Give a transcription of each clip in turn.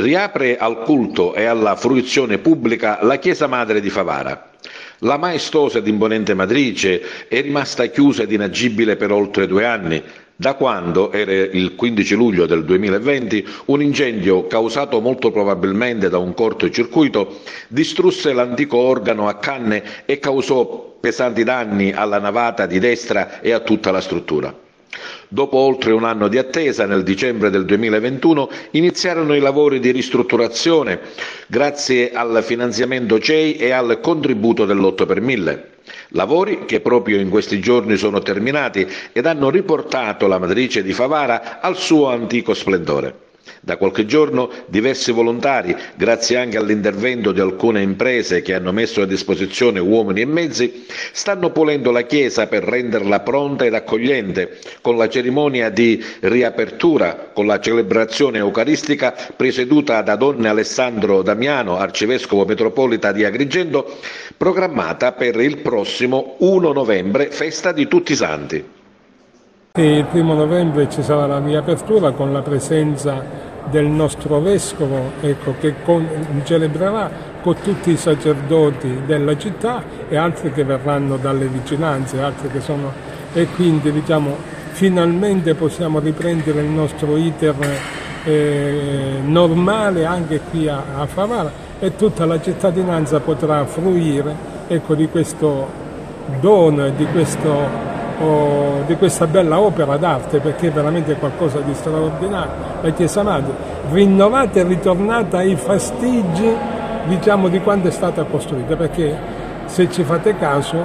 Riapre al culto e alla fruizione pubblica la chiesa madre di Favara. La maestosa ed imponente matrice è rimasta chiusa ed inagibile per oltre 2 anni, da quando, era il 15 luglio del 2020, un incendio causato molto probabilmente da un cortocircuito distrusse l'antico organo a canne e causò pesanti danni alla navata di destra e a tutta la struttura. Dopo oltre 1 anno di attesa, nel dicembre del 2021 iniziarono i lavori di ristrutturazione grazie al finanziamento CEI e al contributo dell'8 per 1000. Lavori che proprio in questi giorni sono terminati ed hanno riportato la matrice di Favara al suo antico splendore. Da qualche giorno diversi volontari, grazie anche all'intervento di alcune imprese che hanno messo a disposizione uomini e mezzi, stanno pulendo la chiesa per renderla pronta ed accogliente, con la cerimonia di riapertura, con la celebrazione eucaristica presieduta da Don Alessandro Damiano, arcivescovo metropolita di Agrigento, programmata per il prossimo 1 novembre, festa di tutti i santi. Il 1° novembre ci sarà la riapertura con la presenza del nostro Vescovo, che celebrerà con tutti i sacerdoti della città e altri che verranno dalle vicinanze, altri che sono... E quindi finalmente possiamo riprendere il nostro iter normale anche qui a Favara, e tutta la cittadinanza potrà fruire di questo dono e di questa bella opera d'arte, perché è veramente qualcosa di straordinario. La Chiesa Madre rinnovata e ritornata ai fastigi di quando è stata costruita, perché se ci fate caso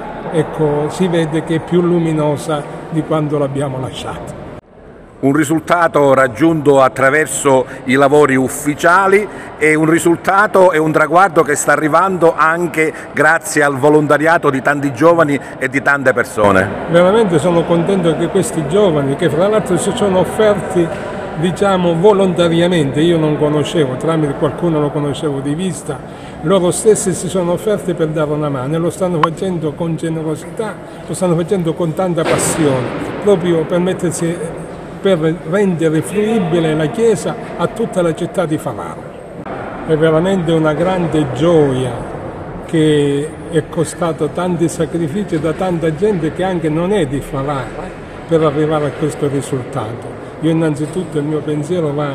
si vede che è più luminosa di quando l'abbiamo lasciata. Un risultato raggiunto attraverso i lavori ufficiali, e un risultato e un traguardo che sta arrivando anche grazie al volontariato di tanti giovani e di tante persone. Veramente sono contento che questi giovani, che fra l'altro si sono offerti volontariamente, io non conoscevo, tramite qualcuno lo conoscevo di vista, loro stessi si sono offerti per dare una mano e lo stanno facendo con generosità, lo stanno facendo con tanta passione, proprio per mettersi... per rendere fruibile la chiesa a tutta la città di Favara. È veramente una grande gioia che è costato tanti sacrifici da tanta gente che anche non è di Favara per arrivare a questo risultato. Io innanzitutto il mio pensiero va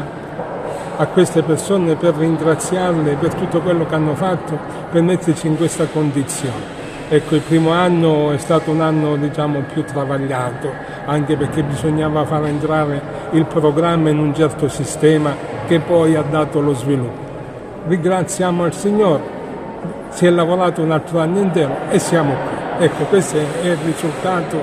a queste persone per ringraziarle per tutto quello che hanno fatto per metterci in questa condizione. Il primo anno è stato un anno più travagliato, anche perché bisognava far entrare il programma in un certo sistema che poi ha dato lo sviluppo. Ringraziamo il Signore, si è lavorato un altro anno intero e siamo qui. Questo è il risultato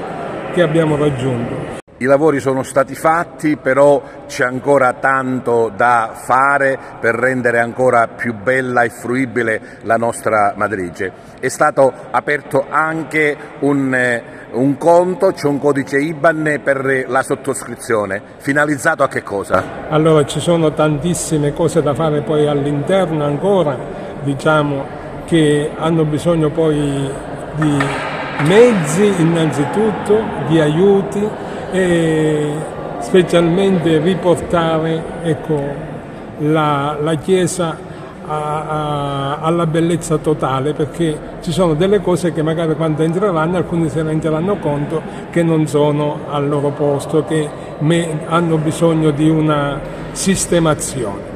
che abbiamo raggiunto. I lavori sono stati fatti, però c'è ancora tanto da fare per rendere ancora più bella e fruibile la nostra matrice. È stato aperto anche un conto, c'è un codice IBAN per la sottoscrizione. Finalizzato a che cosa? Allora, ci sono tantissime cose da fare poi all'interno ancora, che hanno bisogno poi di mezzi innanzitutto, di aiuti, e specialmente riportare la Chiesa alla bellezza totale, perché ci sono delle cose che magari quando entreranno alcuni se ne renderanno conto che non sono al loro posto, che hanno bisogno di una sistemazione.